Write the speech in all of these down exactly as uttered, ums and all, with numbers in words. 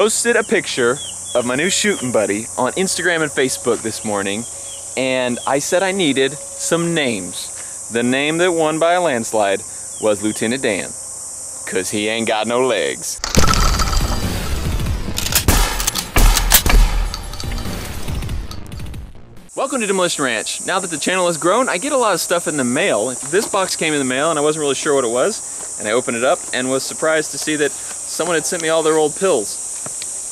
posted a picture of my new shooting buddy on Instagram and Facebook this morning, and I said I needed some names. The name that won by a landslide was Lieutenant Dan, 'cause he ain't got no legs. Welcome to Demolition Ranch. Now that the channel has grown, I get a lot of stuff in the mail. This box came in the mail and I wasn't really sure what it was, and I opened it up and was surprised to see that someone had sent me all their old pills,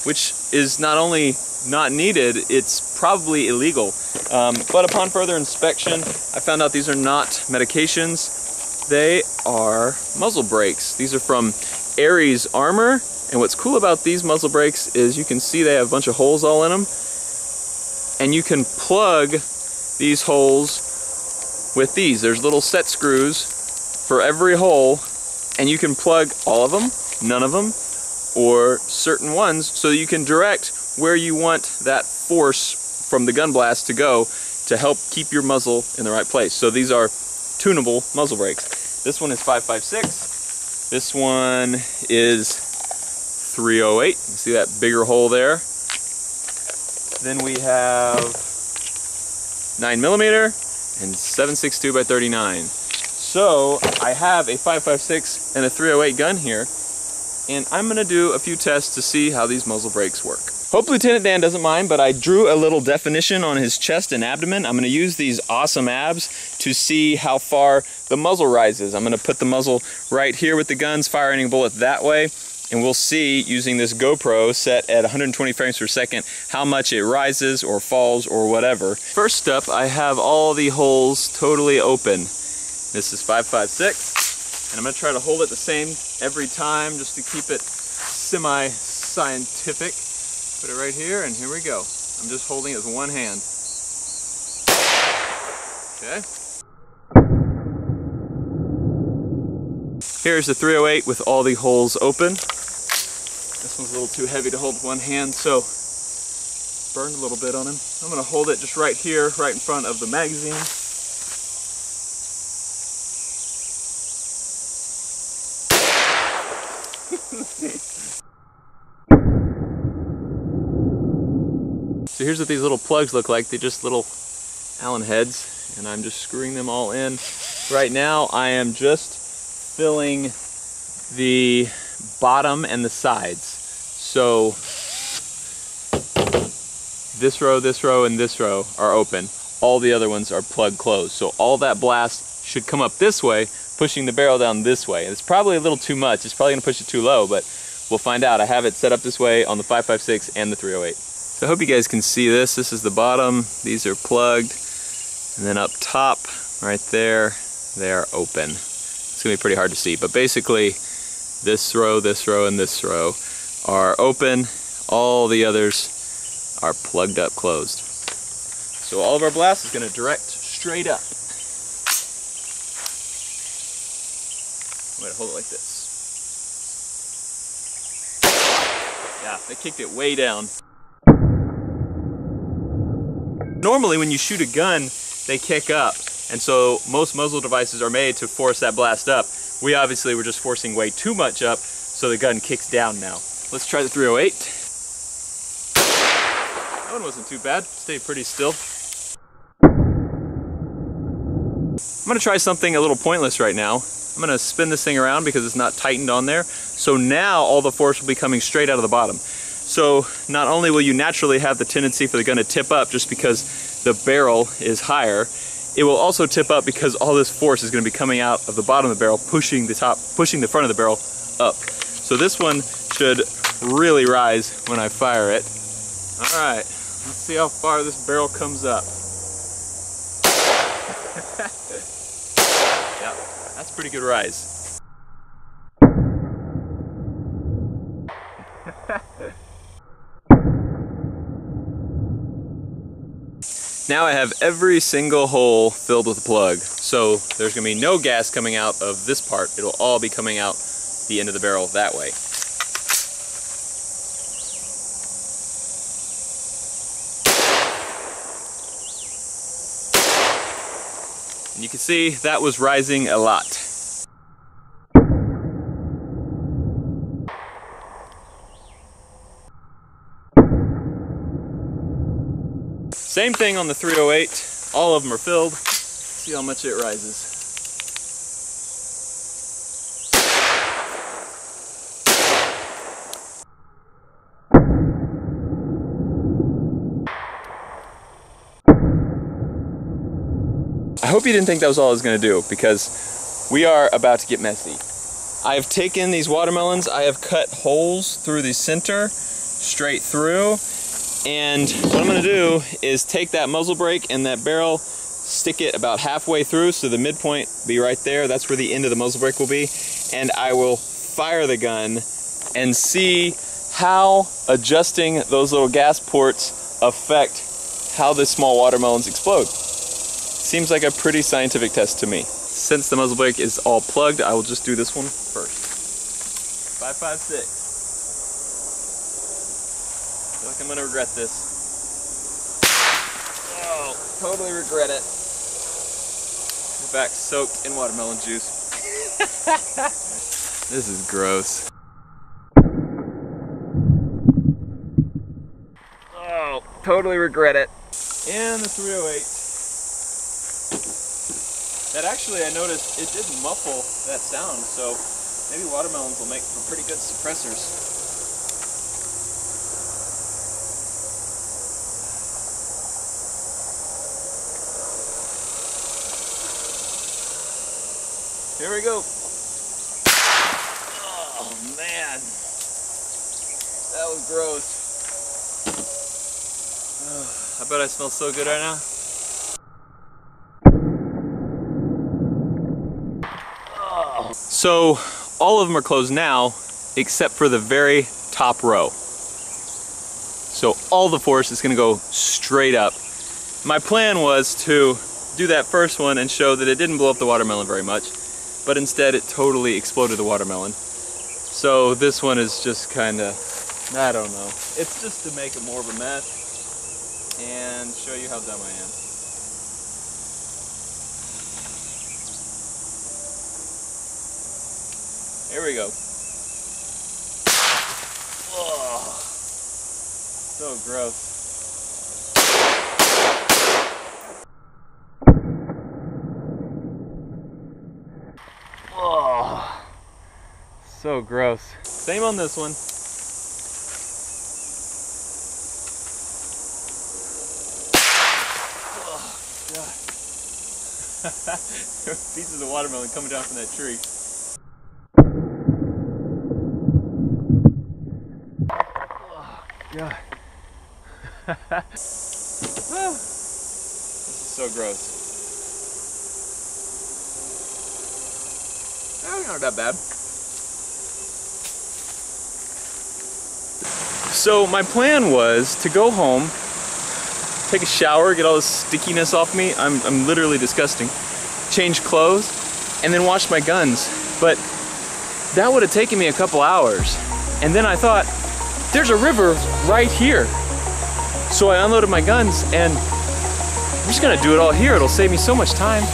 which is not only not needed, it's probably illegal. Um, but upon further inspection, I found out these are not medications. They are muzzle brakes. These are from Ares Armor, and what's cool about these muzzle brakes is you can see they have a bunch of holes all in them. And you can plug these holes with these. There's little set screws for every hole, and you can plug all of them, none of them, or certain ones, so that you can direct where you want that force from the gun blast to go to help keep your muzzle in the right place. So these are tunable muzzle brakes. This one is five five six. This one is three oh eight. You see that bigger hole there? Then we have nine millimeter and seven sixty-two by thirty-nine. So I have a five five six and a three oh eight gun here, and I'm going to do a few tests to see how these muzzle brakes work. Hope Lieutenant Dan doesn't mind, but I drew a little definition on his chest and abdomen. I'm going to use these awesome abs to see how far the muzzle rises. I'm going to put the muzzle right here with the guns, fire any bullet that way. And we'll see, using this GoPro set at one hundred twenty frames per second, how much it rises or falls or whatever. First up, I have all the holes totally open. This is five five six, and I'm going to try to hold it the same every time just to keep it semi-scientific. Put it right here, and here we go. I'm just holding it with one hand. Okay. Here's the three oh eight with all the holes open. This one's a little too heavy to hold with one hand, so burned a little bit on him. I'm going to hold it just right here, right in front of the magazine. So here's what these little plugs look like. They're just little Allen heads, and I'm just screwing them all in. Right now I am just filling the bottom and the sides. So this row, this row, and this row are open. All the other ones are plugged closed. So all that blast should come up this way, pushing the barrel down this way. And it's probably a little too much. It's probably gonna push it too low, but we'll find out. I have it set up this way on the five five six and the three oh eight. So I hope you guys can see this. This is the bottom. These are plugged. And then up top, right there, they are open. It's going to be pretty hard to see, but basically this row, this row, and this row are open. All the others are plugged up closed. So all of our blast is going to direct straight up. I'm going to hold it like this. Yeah, they kicked it way down. Normally when you shoot a gun, they kick up. And so most muzzle devices are made to force that blast up. We obviously were just forcing way too much up, so the gun kicks down now. Let's try the three oh eight. That one wasn't too bad, stayed pretty still. I'm gonna try something a little pointless right now. I'm gonna spin this thing around because it's not tightened on there. So now all the force will be coming straight out of the bottom. So not only will you naturally have the tendency for the gun to tip up just because the barrel is higher, it will also tip up because all this force is going to be coming out of the bottom of the barrel, pushing the top, pushing the front of the barrel up. So this one should really rise when I fire it. All right, let's see how far this barrel comes up. Yeah, that's a pretty good rise. Now I have every single hole filled with a plug, so there's going to be no gas coming out of this part. It'll all be coming out the end of the barrel that way. And you can see that was rising a lot. Same thing on the three oh eight. All of them are filled. See how much it rises. I hope you didn't think that was all I was going to do, because we are about to get messy. I have taken these watermelons, I have cut holes through the center, straight through, and what I'm going to do is take that muzzle brake and that barrel, stick it about halfway through, so the midpoint will be right there, that's where the end of the muzzle brake will be, and I will fire the gun and see how adjusting those little gas ports affect how the small watermelons explode. Seems like a pretty scientific test to me. Since the muzzle brake is all plugged, I will just do this one first. five five six. I feel like I'm going to regret this. Oh, totally regret it. We're back soaked in watermelon juice. This is gross. Oh, totally regret it. And the three oh eight. That actually, I noticed, it did muffle that sound, so maybe watermelons will make for pretty good suppressors. Here we go. Oh man, that was gross. Oh, I bet I smell so good right now. So all of them are closed now, except for the very top row. So all the force is going to go straight up. My plan was to do that first one and show that it didn't blow up the watermelon very much, but instead it totally exploded the watermelon. So this one is just kind of, I don't know. It's just to make it more of a mess and show you how dumb I am. Here we go. Oh, so gross. Oh, so gross. Same on this one. Oh, God. There were pieces of watermelon coming down from that tree. God. This is so gross. Oh, not that bad. So my plan was to go home, take a shower, get all this stickiness off me. I'm, I'm literally disgusting. Change clothes, and then wash my guns. But that would have taken me a couple hours. And then I thought, there's a river right here. So I unloaded my guns and I'm just gonna do it all here. It'll save me so much time.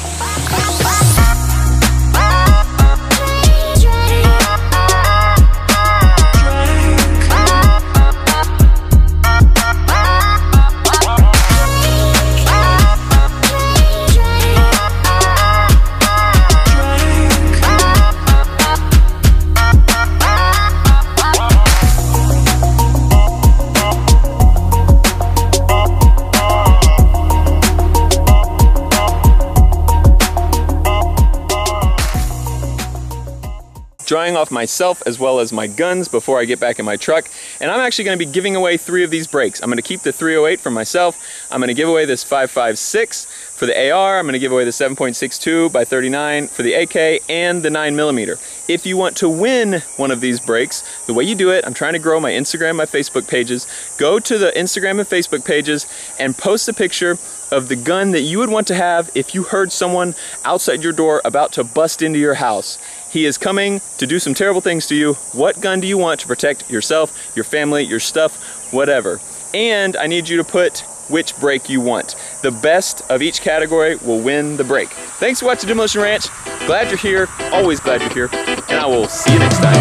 Drying off myself as well as my guns before I get back in my truck. And I'm actually going to be giving away three of these brakes. I'm going to keep the three oh eight for myself. I'm going to give away this five five six for the A R. I'm going to give away the seven point six two by thirty-nine for the A K and the nine millimeter. If you want to win one of these brakes, the way you do it, I'm trying to grow my Instagram, my Facebook pages. Go to the Instagram and Facebook pages and post a picture of the gun that you would want to have if you heard someone outside your door about to bust into your house. He is coming to do some terrible things to you. What gun do you want to protect yourself, your family, your stuff, whatever? And I need you to put which brake you want. The best of each category will win the brake. Thanks for watching Demolition Ranch. Glad you're here. Always glad you're here. And I will see you next time.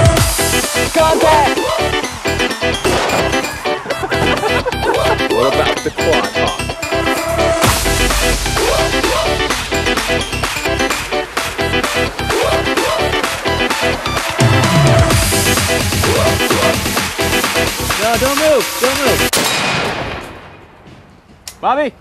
Contact! What about the quad? Bobby!